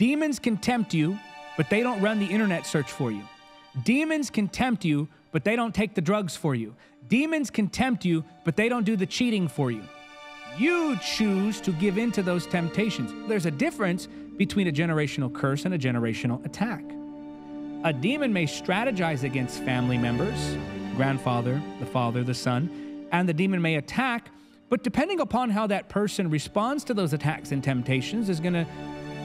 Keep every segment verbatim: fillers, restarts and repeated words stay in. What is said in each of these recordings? Demons can tempt you, but they don't run the internet search for you. Demons can tempt you, but they don't take the drugs for you. Demons can tempt you, but they don't do the cheating for you. You choose to give in to those temptations. There's a difference between a generational curse and a generational attack. A demon may strategize against family members, grandfather, the father, the son, and the demon may attack, but depending upon how that person responds to those attacks and temptations is going to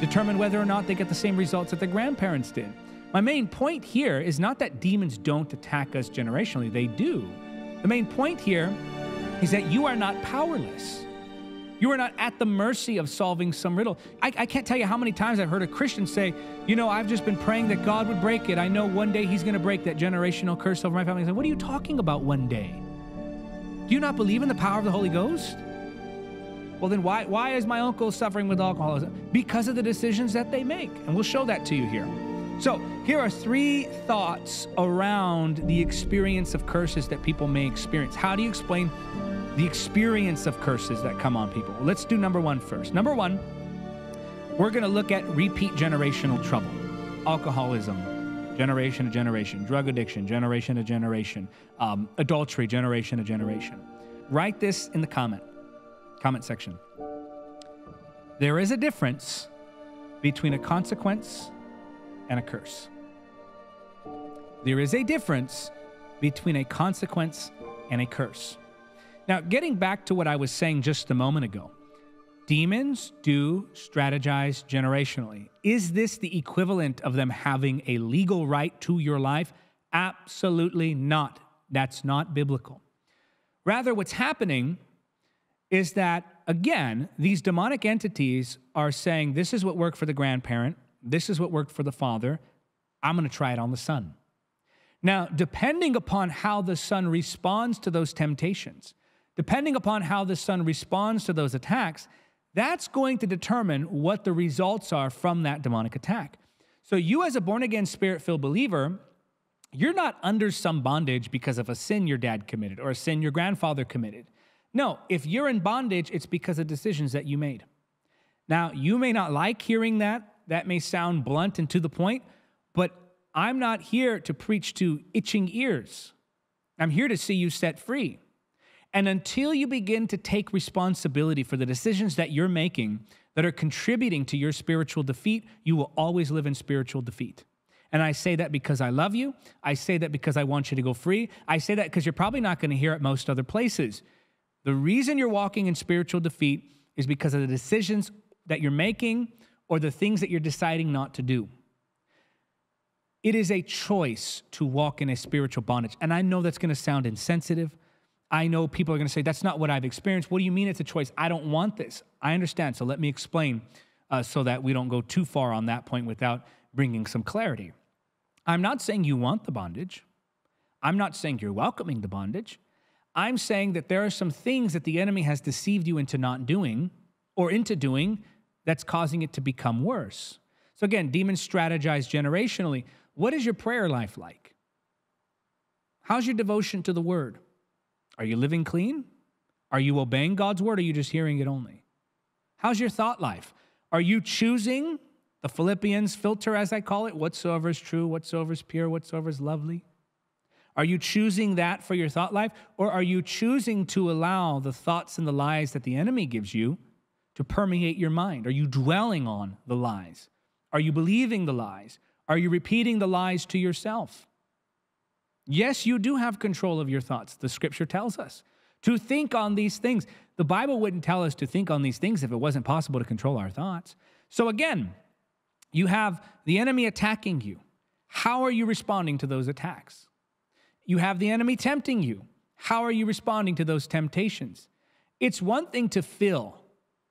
determine whether or not they get the same results that their grandparents did. My main point here is not that demons don't attack us generationally, they do. The main point here is that you are not powerless. You are not at the mercy of solving some riddle. I, I can't tell you how many times I've heard a Christian say, you know, I've just been praying that God would break it. I know one day he's gonna break that generational curse over my family. I said, what are you talking about one day? Do you not believe in the power of the Holy Ghost? Well, then why, why is my uncle suffering with alcoholism? Because of the decisions that they make. And we'll show that to you here. So here are three thoughts around the experience of curses that people may experience. How do you explain the experience of curses that come on people? Let's do number one first. Number one, we're gonna look at repeat generational trouble. Alcoholism, generation to generation. Drug addiction, generation to generation. Um, adultery, generation to generation. Write this in the comment, comment section. There is a difference between a consequence and a curse. There is a difference between a consequence and a curse. Now, getting back to what I was saying just a moment ago, demons do strategize generationally. Is this the equivalent of them having a legal right to your life? Absolutely not. That's not biblical. Rather, what's happening is that, again, these demonic entities are saying, this is what worked for the grandparent, this is what worked for the father, I'm gonna try it on the son. Now, depending upon how the son responds to those temptations, depending upon how the son responds to those attacks, that's going to determine what the results are from that demonic attack. So you as a born-again, spirit-filled believer, you're not under some bondage because of a sin your dad committed or a sin your grandfather committed. No, if you're in bondage, it's because of decisions that you made. Now, you may not like hearing that. That may sound blunt and to the point, but I'm not here to preach to itching ears. I'm here to see you set free. And until you begin to take responsibility for the decisions that you're making that are contributing to your spiritual defeat, you will always live in spiritual defeat. And I say that because I love you. I say that because I want you to go free. I say that because you're probably not going to hear it most other places. The reason you're walking in spiritual defeat is because of the decisions that you're making or the things that you're deciding not to do. It is a choice to walk in a spiritual bondage. And I know that's going to sound insensitive. I know people are going to say, that's not what I've experienced. What do you mean it's a choice? I don't want this. I understand. So let me explain uh, so that we don't go too far on that point without bringing some clarity. I'm not saying you want the bondage. I'm not saying you're welcoming the bondage. I'm saying that there are some things that the enemy has deceived you into not doing or into doing that's causing it to become worse. So again, demons strategize generationally. What is your prayer life like? How's your devotion to the word? Are you living clean? Are you obeying God's word, or are you just hearing it only? How's your thought life? Are you choosing the Philippians filter, as I call it, whatsoever is true, whatsoever is pure, whatsoever is lovely? Are you choosing that for your thought life, or are you choosing to allow the thoughts and the lies that the enemy gives you to permeate your mind? Are you dwelling on the lies? Are you believing the lies? Are you repeating the lies to yourself? Yes, you do have control of your thoughts. The scripture tells us to think on these things. The Bible wouldn't tell us to think on these things if it wasn't possible to control our thoughts. So again, you have the enemy attacking you. How are you responding to those attacks? You have the enemy tempting you. How are you responding to those temptations? It's one thing to feel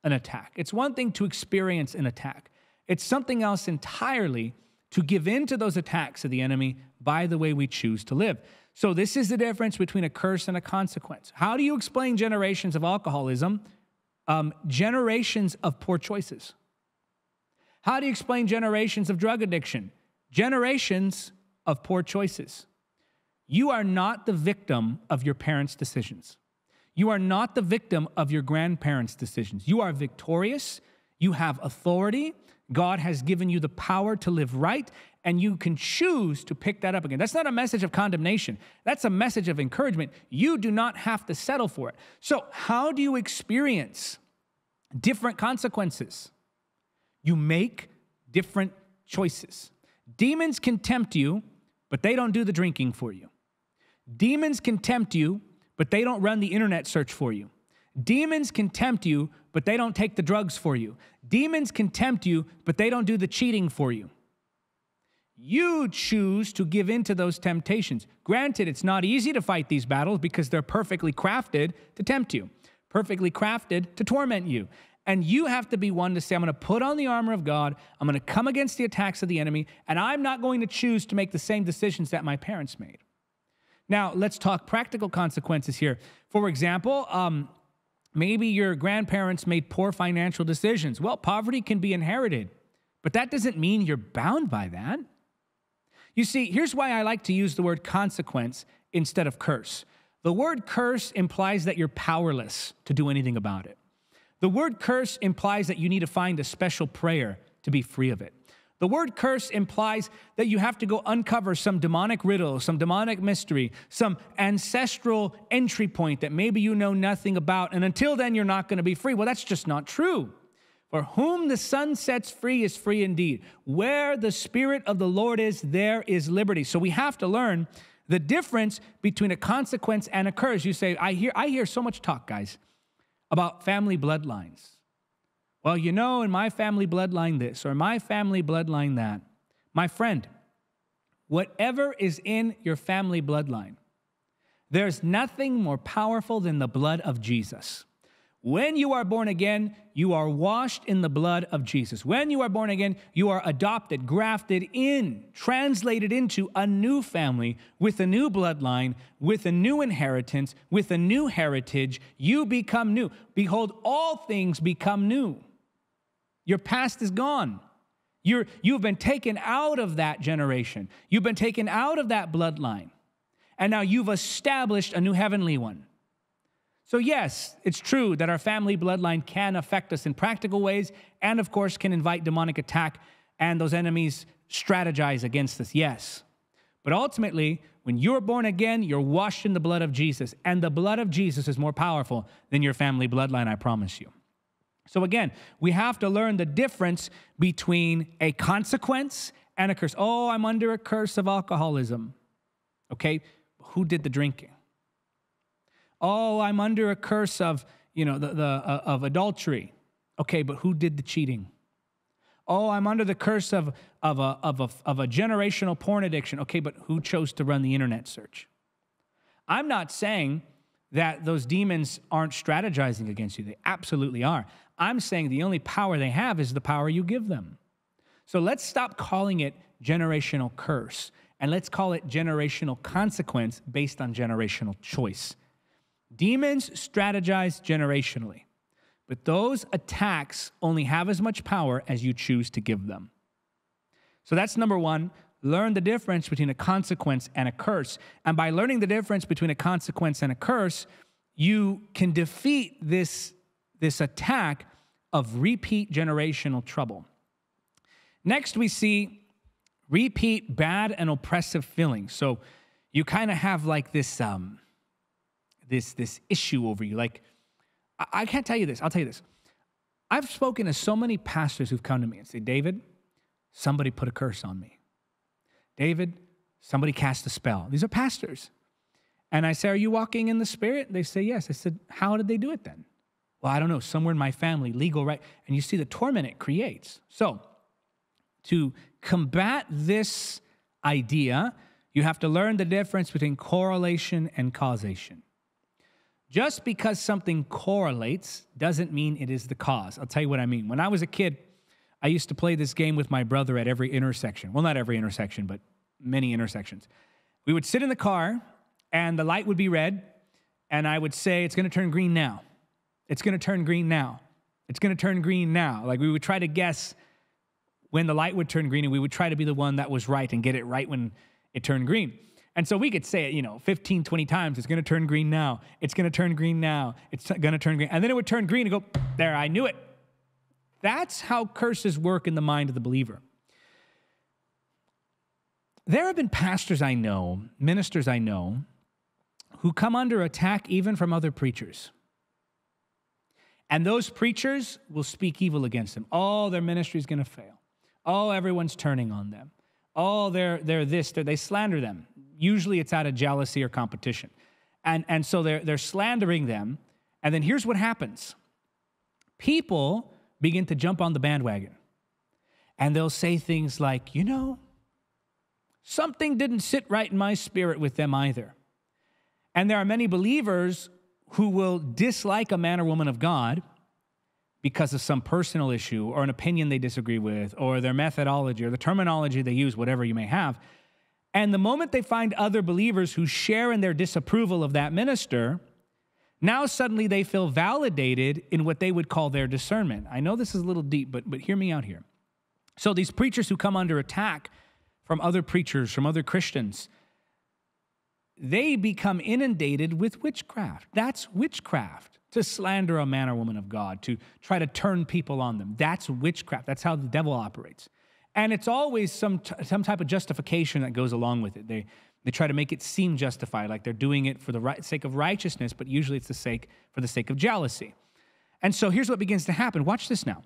an attack. It's one thing to experience an attack. It's something else entirely to give in to those attacks of the enemy by the way we choose to live. So this is the difference between a curse and a consequence. How do you explain generations of alcoholism? Um, generations of poor choices. How do you explain generations of drug addiction? Generations of poor choices. You are not the victim of your parents' decisions. You are not the victim of your grandparents' decisions. You are victorious. You have authority. God has given you the power to live right, and you can choose to pick that up again. That's not a message of condemnation. That's a message of encouragement. You do not have to settle for it. So how do you experience different consequences? You make different choices. Demons can tempt you, but they don't do the drinking for you. Demons can tempt you, but they don't run the internet search for you. Demons can tempt you, but they don't take the drugs for you. Demons can tempt you, but they don't do the cheating for you. You choose to give in to those temptations. Granted, it's not easy to fight these battles because they're perfectly crafted to tempt you, perfectly crafted to torment you. And you have to be one to say, I'm going to put on the armor of God, I'm going to come against the attacks of the enemy, and I'm not going to choose to make the same decisions that my parents made. Now, let's talk practical consequences here. For example, um, maybe your grandparents made poor financial decisions. Well, poverty can be inherited, but that doesn't mean you're bound by that. You see, here's why I like to use the word consequence instead of curse. The word curse implies that you're powerless to do anything about it. The word curse implies that you need to find a special prayer to be free of it. The word curse implies that you have to go uncover some demonic riddle, some demonic mystery, some ancestral entry point that maybe you know nothing about, and until then, you're not going to be free. Well, that's just not true. For whom the Son sets free is free indeed. Where the Spirit of the Lord is, there is liberty. So we have to learn the difference between a consequence and a curse. You say, I hear, I hear so much talk, guys, about family bloodlines. Well, you know, in my family bloodline this, or my family bloodline that. My friend, whatever is in your family bloodline, there's nothing more powerful than the blood of Jesus. When you are born again, you are washed in the blood of Jesus. When you are born again, you are adopted, grafted in, translated into a new family with a new bloodline, with a new inheritance, with a new heritage. You become new. Behold, all things become new. Your past is gone. You're, you've been taken out of that generation. You've been taken out of that bloodline. And now you've established a new heavenly one. So yes, it's true that our family bloodline can affect us in practical ways and, of course, can invite demonic attack and those enemies strategize against us, yes. But ultimately, when you're born again, you're washed in the blood of Jesus, and the blood of Jesus is more powerful than your family bloodline, I promise you. So again, we have to learn the difference between a consequence and a curse. Oh, I'm under a curse of alcoholism. Okay, who did the drinking? Oh, I'm under a curse of, you know, the, the uh, of adultery. Okay, but who did the cheating? Oh, I'm under the curse of of a of a of a generational porn addiction. Okay, but who chose to run the internet search? I'm not saying that those demons aren't strategizing against you. They absolutely are. I'm saying the only power they have is the power you give them. So let's stop calling it generational curse and let's call it generational consequence based on generational choice. Demons strategize generationally, but those attacks only have as much power as you choose to give them. So that's number one, learn the difference between a consequence and a curse. And by learning the difference between a consequence and a curse, you can defeat this, this attack of repeat generational trouble. Next, we see repeat bad and oppressive feelings. So you kind of have like this... Um, this, this issue over you. Like, I, I can't tell you this. I'll tell you this. I've spoken to so many pastors who've come to me and said, David, somebody put a curse on me. David, somebody cast a spell. These are pastors. And I say, are you walking in the Spirit? They say, yes. I said, how did they do it then? Well, I don't know. Somewhere in my family, legal right. And you see the torment it creates. So to combat this idea, you have to learn the difference between correlation and causation. Just because something correlates doesn't mean it is the cause. I'll tell you what I mean. When I was a kid, I used to play this game with my brother at every intersection. Well, not every intersection, but many intersections. We would sit in the car, and the light would be red, and I would say, it's going to turn green now. It's going to turn green now. It's going to turn green now. Like, we would try to guess when the light would turn green, and we would try to be the one that was right and get it right when it turned green. And so we could say it, you know, fifteen, twenty times. It's going to turn green now. It's going to turn green now. It's going to turn green. And then it would turn green and go, there, I knew it. That's how curses work in the mind of the believer. There have been pastors I know, ministers I know, who come under attack even from other preachers. And those preachers will speak evil against them. Oh, their ministry is going to fail. Oh, everyone's turning on them. Oh, they're, they're this, they're, they slander them. Usually it's out of jealousy or competition. And, and so they're, they're slandering them. And then here's what happens. People begin to jump on the bandwagon. And they'll say things like, you know, something didn't sit right in my spirit with them either. And there are many believers who will dislike a man or woman of God because of some personal issue or an opinion they disagree with or their methodology or the terminology they use, whatever you may have. And the moment they find other believers who share in their disapproval of that minister, now suddenly they feel validated in what they would call their discernment. I know this is a little deep, but, but hear me out here. So these preachers who come under attack from other preachers, from other Christians, they become inundated with witchcraft. That's witchcraft, to slander a man or woman of God, to try to turn people on them. That's witchcraft. That's how the devil operates. And it's always some, t some type of justification that goes along with it. They, they try to make it seem justified, like they're doing it for the right, sake of righteousness, but usually it's the sake, for the sake of jealousy. And so here's what begins to happen. Watch this now.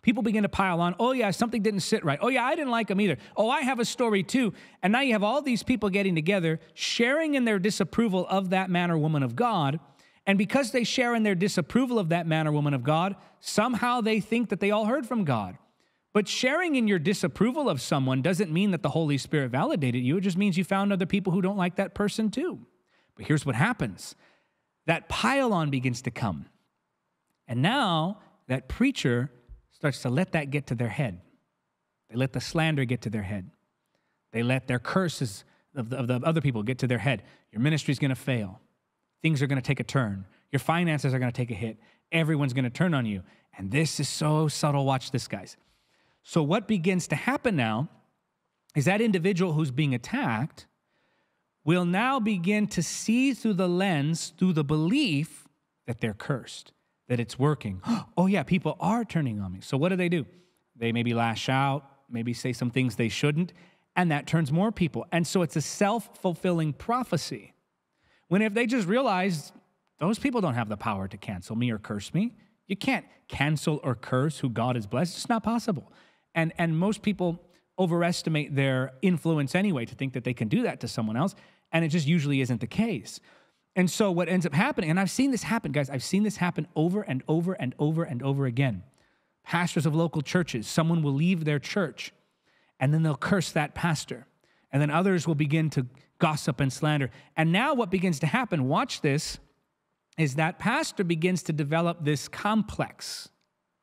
People begin to pile on, oh yeah, something didn't sit right. Oh yeah, I didn't like them either. Oh, I have a story too. And now you have all these people getting together, sharing in their disapproval of that man or woman of God. And because they share in their disapproval of that man or woman of God, somehow they think that they all heard from God. But sharing in your disapproval of someone doesn't mean that the Holy Spirit validated you. It just means you found other people who don't like that person too. But here's what happens. That pile on begins to come. And now that preacher starts to let that get to their head. They let the slander get to their head. They let their curses of the, of the other people get to their head. Your ministry's going to fail. Things are going to take a turn. Your finances are going to take a hit. Everyone's going to turn on you. And this is so subtle. Watch this, guys. So what begins to happen now is that individual who's being attacked will now begin to see through the lens, through the belief that they're cursed, that it's working. Oh yeah, people are turning on me. So what do they do? They maybe lash out, maybe say some things they shouldn't, and that turns more people. And so it's a self-fulfilling prophecy. When if they just realize those people don't have the power to cancel me or curse me, you can't cancel or curse who God has blessed. It's not possible. And, and most people overestimate their influence anyway to think that they can do that to someone else, and it just usually isn't the case. And so what ends up happening, and I've seen this happen, guys, I've seen this happen over and over and over and over again. Pastors of local churches, someone will leave their church and then they'll curse that pastor. And then others will begin to gossip and slander. And now what begins to happen, watch this, is that pastor begins to develop this complex.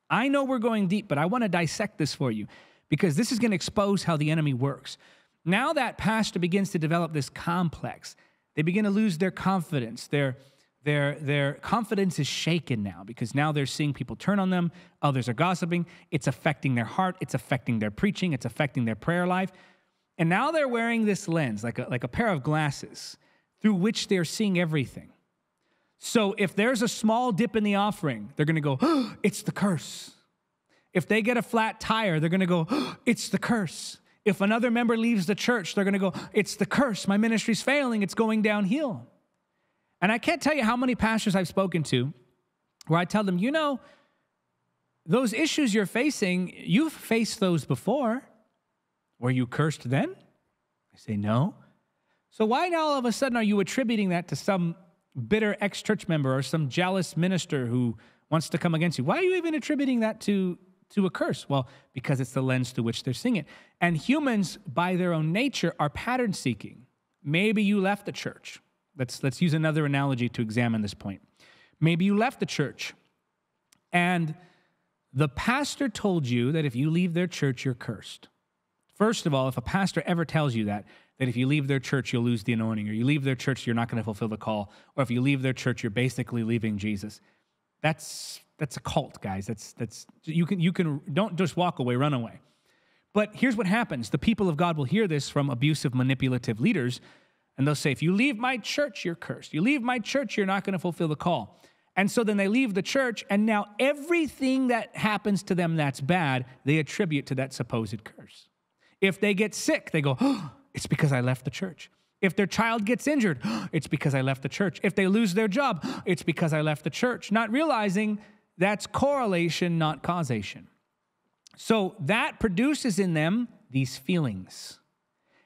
I know we're going deep, but I want to dissect this for you because this is going to expose how the enemy works. Now that pastor begins to develop this complex. They begin to lose their confidence. Their, their, their confidence is shaken now because now they're seeing people turn on them. Others are gossiping. It's affecting their heart. It's affecting their preaching. It's affecting their prayer life. And now they're wearing this lens, like a, like a pair of glasses through which they're seeing everything. So if there's a small dip in the offering, they're going to go, oh, it's the curse. If they get a flat tire, they're going to go, oh, it's the curse. If another member leaves the church, they're going to go, it's the curse. My ministry's failing. It's going downhill. And I can't tell you how many pastors I've spoken to where I tell them, you know, those issues you're facing, you've faced those before. Were you cursed then? I say, no. So why now all of a sudden are you attributing that to some bitter ex-church member or some jealous minister who wants to come against you? Why are you even attributing that to to a curse? Well, because it's the lens through which they're seeing it. And humans, by their own nature, are pattern-seeking. Maybe you left the church. Let's, let's use another analogy to examine this point. Maybe you left the church, and the pastor told you that if you leave their church, you're cursed. First of all, if a pastor ever tells you that, that if you leave their church, you'll lose the anointing, or you leave their church, you're not going to fulfill the call, or if you leave their church, you're basically leaving Jesus, that's... That's a cult, guys. That's, that's, you can, you can, don't just walk away, run away. But here's what happens. The people of God will hear this from abusive, manipulative leaders, and they'll say, if you leave my church, you're cursed. You leave my church, you're not going to fulfill the call. And so then they leave the church, and now everything that happens to them that's bad, they attribute to that supposed curse. If they get sick, they go, oh, it's because I left the church. If their child gets injured, oh, it's because I left the church. If they lose their job, oh, it's because I left the church. Not realizing that's correlation, not causation. So that produces in them these feelings.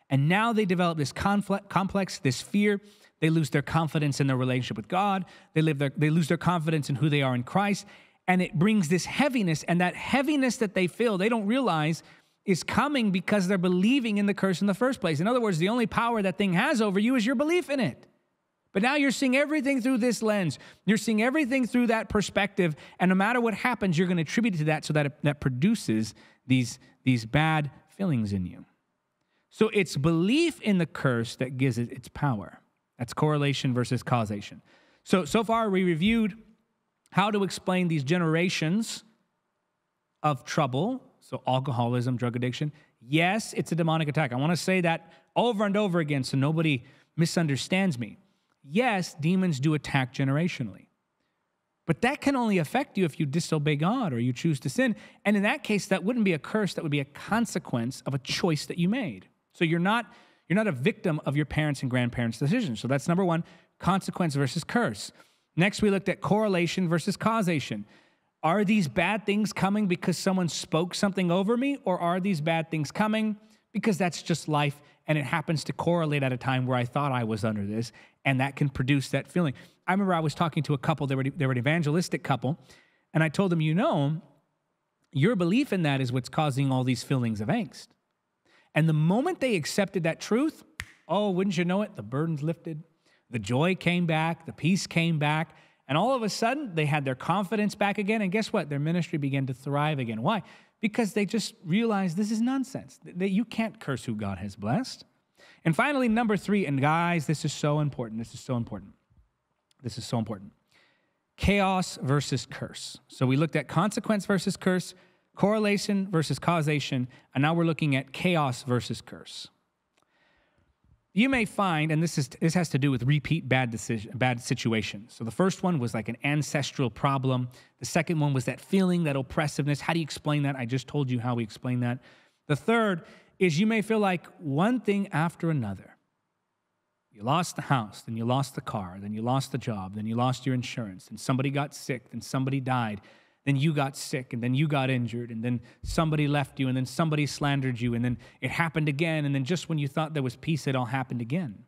And now they develop this conflict, complex, this fear. They lose their confidence in their relationship with God. They, live their, they lose their confidence in who they are in Christ. And it brings this heaviness. And that heaviness that they feel, they don't realize is coming because they're believing in the curse in the first place. In other words, the only power that thing has over you is your belief in it. But now you're seeing everything through this lens. You're seeing everything through that perspective. And no matter what happens, you're going to attribute it to that, so that it, that produces these, these bad feelings in you. So it's belief in the curse that gives it its power. That's correlation versus causation. So, so far we reviewed how to explain these generations of trouble. So alcoholism, drug addiction. Yes, it's a demonic attack. I want to say that over and over again so nobody misunderstands me. Yes, demons do attack generationally. But that can only affect you if you disobey God or you choose to sin. And in that case, that wouldn't be a curse. That would be a consequence of a choice that you made. So you're not, you're not a victim of your parents' and grandparents' decisions. So that's number one, consequence versus curse. Next, we looked at correlation versus causation. Are these bad things coming because someone spoke something over me? Or are these bad things coming because that's just life and it happens to correlate at a time where I thought I was under this, and that can produce that feeling? I remember I was talking to a couple, they were, they were an evangelistic couple, and I told them, you know, your belief in that is what's causing all these feelings of angst. And the moment they accepted that truth, oh, wouldn't you know it, the burden's lifted, the joy came back, the peace came back, and all of a sudden they had their confidence back again, and guess what? Their ministry began to thrive again. Why? Because they just realized this is nonsense, that you can't curse who God has blessed. And finally, number three, and guys, this is so important, this is so important. This is so important. Chaos versus curse. So we looked at consequence versus curse, correlation versus causation, and now we're looking at chaos versus curse. You may find, and this, is, this has to do with repeat bad, decision, bad situations. So the first one was like an ancestral problem. The second one was that feeling, that oppressiveness. How do you explain that? I just told you how we explain that. The third is you may feel like one thing after another. You lost the house, then you lost the car, then you lost the job, then you lost your insurance, then somebody got sick, then somebody died, then you got sick, and then you got injured, and then somebody left you, and then somebody slandered you, and then it happened again, and then just when you thought there was peace, it all happened again.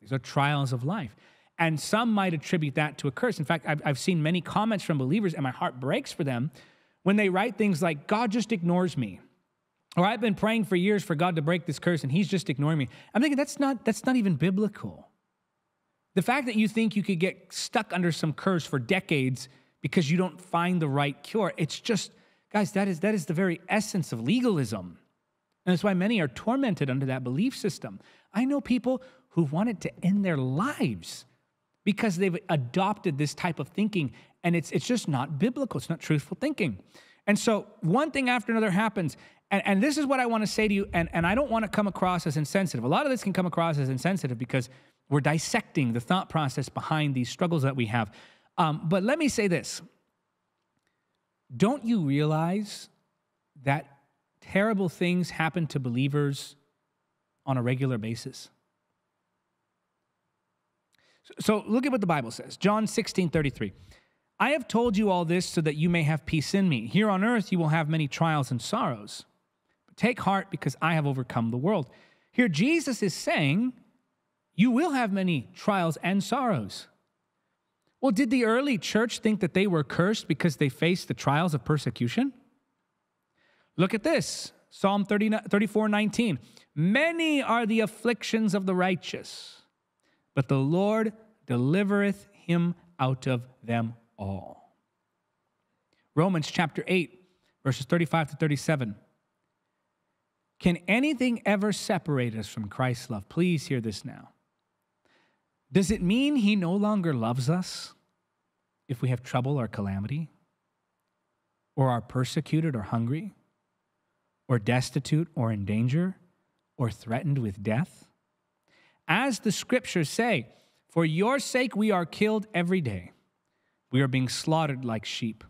These are trials of life. And some might attribute that to a curse. In fact, I've, I've seen many comments from believers, and my heart breaks for them, when they write things like, God just ignores me. Or I've been praying for years for God to break this curse and he's just ignoring me. I'm thinking that's not, that's not even biblical. The fact that you think you could get stuck under some curse for decades because you don't find the right cure, it's just, guys, that is, that is the very essence of legalism. And that's why many are tormented under that belief system. I know people who wanted to end their lives because they've adopted this type of thinking, and it's, it's just not biblical. It's not truthful thinking. And so one thing after another happens. And, and this is what I want to say to you, and, and I don't want to come across as insensitive. A lot of this can come across as insensitive because we're dissecting the thought process behind these struggles that we have. Um, but let me say this. Don't you realize that terrible things happen to believers on a regular basis? So, so look at what the Bible says. John sixteen thirty-three. I have told you all this so that you may have peace in me. Here on earth you will have many trials and sorrows. Take heart, because I have overcome the world. Here Jesus is saying, you will have many trials and sorrows. Well, did the early church think that they were cursed because they faced the trials of persecution? Look at this, Psalm thirty-four nineteen. Many are the afflictions of the righteous, but the Lord delivereth him out of them all. Romans chapter eight, verses thirty-five to thirty-seven. Can anything ever separate us from Christ's love? Please hear this now. Does it mean he no longer loves us if we have trouble or calamity, or are persecuted or hungry, or destitute or in danger, or threatened with death? As the scriptures say, for your sake we are killed every day. We are being slaughtered like sheep.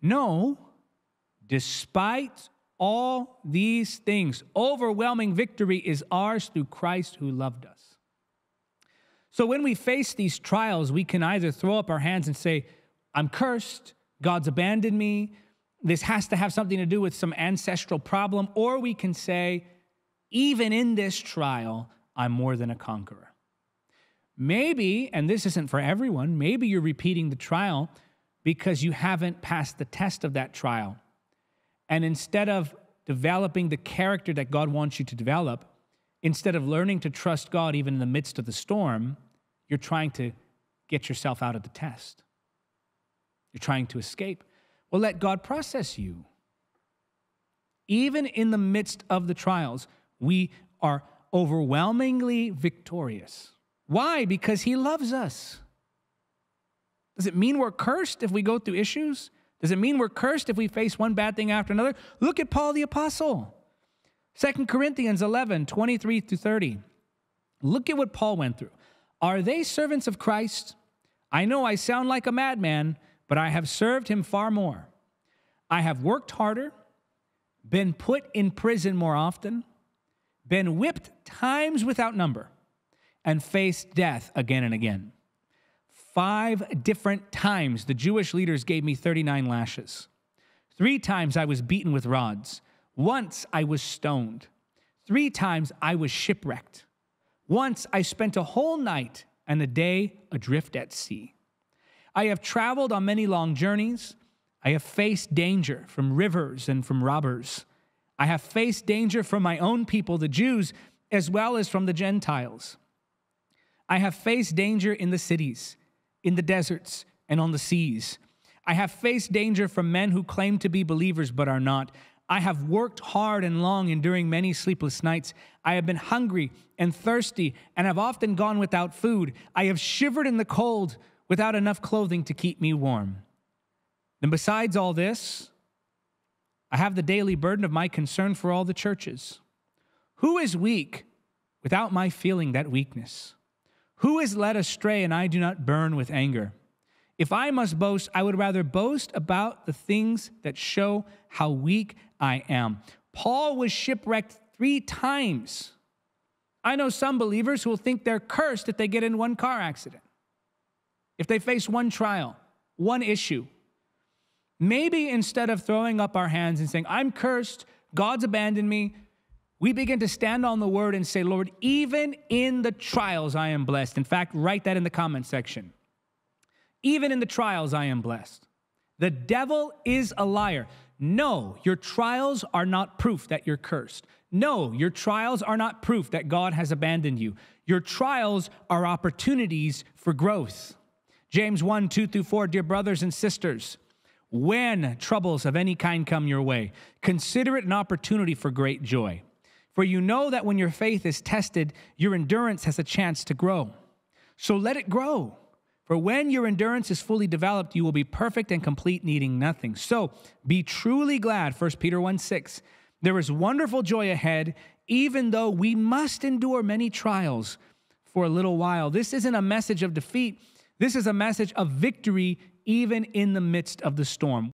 No, despite all these things, overwhelming victory is ours through Christ who loved us. So when we face these trials, we can either throw up our hands and say, I'm cursed, God's abandoned me, this has to have something to do with some ancestral problem, or we can say, even in this trial, I'm more than a conqueror. Maybe, and this isn't for everyone, maybe you're repeating the trial because you haven't passed the test of that trial. And instead of developing the character that God wants you to develop, instead of learning to trust God even in the midst of the storm, you're trying to get yourself out of the test. You're trying to escape. Well, let God process you. Even in the midst of the trials, we are overwhelmingly victorious. Why? Because he loves us. Does it mean we're cursed if we go through issues? Does it mean we're cursed if we face one bad thing after another? Look at Paul the Apostle. Second Corinthians eleven, twenty-three through thirty. Look at what Paul went through. Are they servants of Christ? I know I sound like a madman, but I have served him far more. I have worked harder, been put in prison more often, been whipped times without number, and faced death again and again. Five different times the Jewish leaders gave me thirty-nine lashes. Three times I was beaten with rods. Once I was stoned. Three times I was shipwrecked. Once I spent a whole night and a day adrift at sea. I have traveled on many long journeys. I have faced danger from rivers and from robbers. I have faced danger from my own people, the Jews, as well as from the Gentiles. I have faced danger in the cities, in the deserts, and on the seas. I have faced danger from men who claim to be believers but are not. I have worked hard and long, enduring many sleepless nights. I have been hungry and thirsty and have often gone without food. I have shivered in the cold without enough clothing to keep me warm. And besides all this, I have the daily burden of my concern for all the churches. Who is weak without my feeling that weakness? Who is led astray and I do not burn with anger? If I must boast, I would rather boast about the things that show how weak I am. Paul was shipwrecked three times. I know some believers who will think they're cursed if they get in one car accident, if they face one trial, one issue. Maybe instead of throwing up our hands and saying, I'm cursed, God's abandoned me, we begin to stand on the word and say, Lord, even in the trials, I am blessed. In fact, write that in the comment section. Even in the trials, I am blessed. The devil is a liar. No, your trials are not proof that you're cursed. No, your trials are not proof that God has abandoned you. Your trials are opportunities for growth. James one, two through four, dear brothers and sisters, when troubles of any kind come your way, consider it an opportunity for great joy. For you know that when your faith is tested, your endurance has a chance to grow. So let it grow. For when your endurance is fully developed, you will be perfect and complete, needing nothing. So be truly glad, First Peter one, six. There is wonderful joy ahead, even though we must endure many trials for a little while. This isn't a message of defeat. This is a message of victory, even in the midst of the storm.